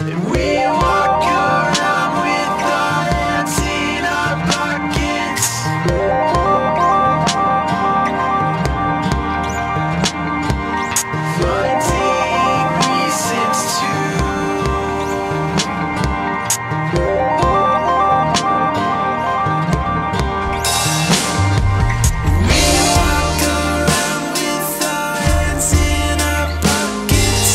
And we walk around with our hands in our pockets. Finding reasons to. We walk around with our hands in our pockets.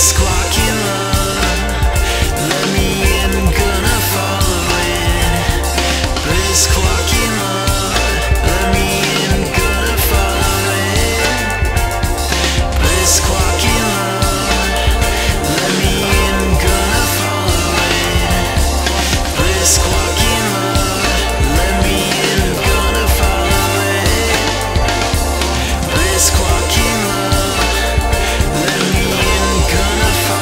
Squawking love, let me in, gonna fall.